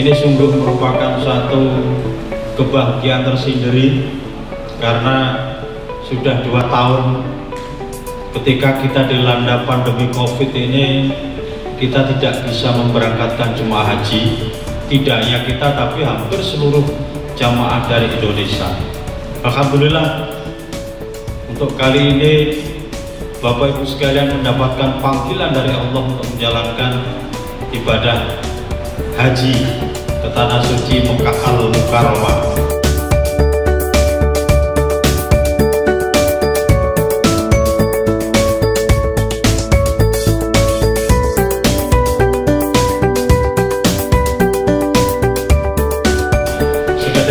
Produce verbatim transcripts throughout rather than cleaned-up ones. ini sungguh merupakan suatu kebahagiaan tersendiri karena sudah dua tahun ketika kita dilanda pandemi COVID ini, kita tidak bisa memberangkatkan jemaah haji, tidak hanya kita tapi hampir seluruh jamaah dari Indonesia. Alhamdulillah untuk kali ini Bapak Ibu sekalian mendapatkan panggilan dari Allah untuk menjalankan ibadah haji ke Tanah Suci Mekah Al-Mukarromah.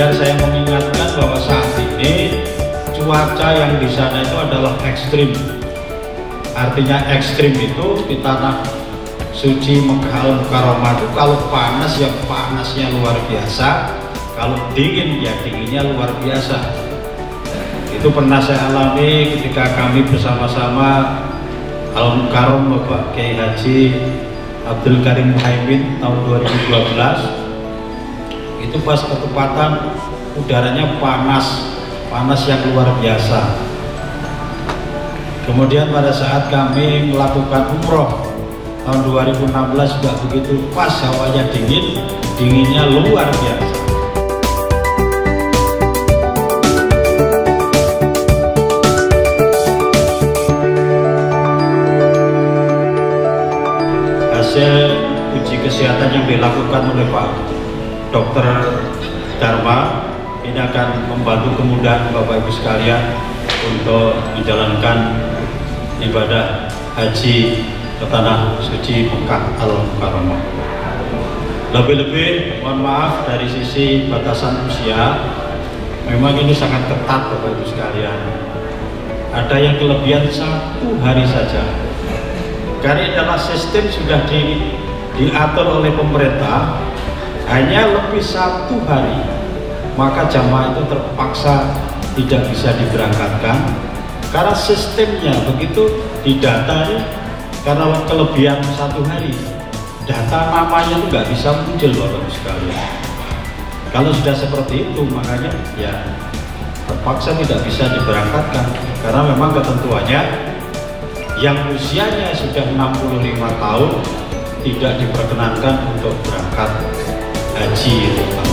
Saya mengingatkan bahwa saat ini cuaca yang di sana itu adalah ekstrim. Artinya ekstrim itu di Tanah Suci Mekah Al-Mukarromah itu kalau panas ya panasnya luar biasa, kalau dingin ya dinginnya luar biasa. Itu pernah saya alami ketika kami bersama-sama Al-Mukarromah Bapak Kiai Haji Abdul Karim Haimin tahun dua ribu dua belas. Itu pas ketepatan udaranya panas panas yang luar biasa. Kemudian pada saat kami melakukan umroh tahun dua ribu enam belas juga begitu, pas hawanya dingin, dinginnya luar biasa. Hasil uji kesehatan yang dilakukan oleh Pak Dokter Dharma ini akan membantu kemudahan Bapak Ibu sekalian untuk menjalankan ibadah haji ke Tanah Suci Mekah Al-Mukarromah. Lebih-lebih mohon maaf dari sisi batasan usia, memang ini sangat ketat Bapak Ibu sekalian. Ada yang kelebihan satu hari saja. Karena dalam sistem sudah di, diatur oleh pemerintah, hanya lebih satu hari maka jamaah itu terpaksa tidak bisa diberangkatkan karena sistemnya begitu di datanya. Karena kelebihan satu hari, data namanya itu nggak bisa muncul walaupun sekali. Kalau sudah seperti itu makanya ya terpaksa tidak bisa diberangkatkan karena memang ketentuannya yang usianya sudah enam puluh lima tahun tidak diperkenankan untuk berangkat haji.